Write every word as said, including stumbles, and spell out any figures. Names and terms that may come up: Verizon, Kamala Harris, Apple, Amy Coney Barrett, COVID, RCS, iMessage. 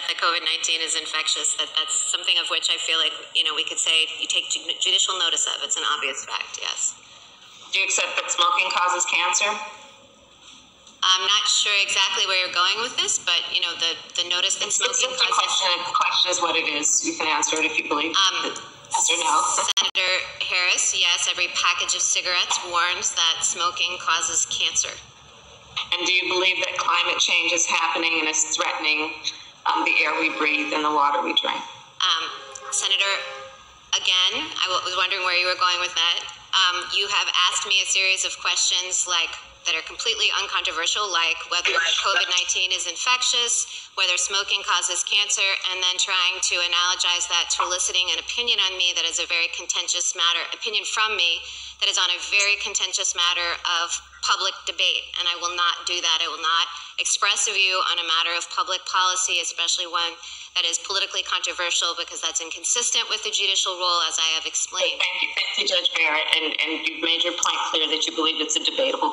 up that COVID nineteen is infectious, that that's something of which I feel like, you know, we could say you take judicial notice of. It's an obvious fact, yes. Do you accept that smoking causes cancer? I'm not sure exactly where you're going with this, but, you know, the, the notice that smoking it's causes... Question. The question is what it is. You can answer it if you believe. Um, yes or no. Senator Harris, yes, every package of cigarettes warns that smoking causes cancer. And do you believe that climate change is happening and is threatening um, the air we breathe and the water we drink? Um, Senator, again, I was wondering where you were going with that. Um, you have asked me a series of questions like that are completely uncontroversial, like whether COVID nineteen is infectious, whether smoking causes cancer, and then trying to analogize that to eliciting an opinion on me that is a very contentious matter, opinion from me that is on a very contentious matter of public debate, and I will not do that. I will not express a view on a matter of public policy, especially one that is politically controversial, because that's inconsistent with the judicial role, as I have explained. Thank you, thank you Judge Barrett, and, and you've made your point clear that you believe it's a debatable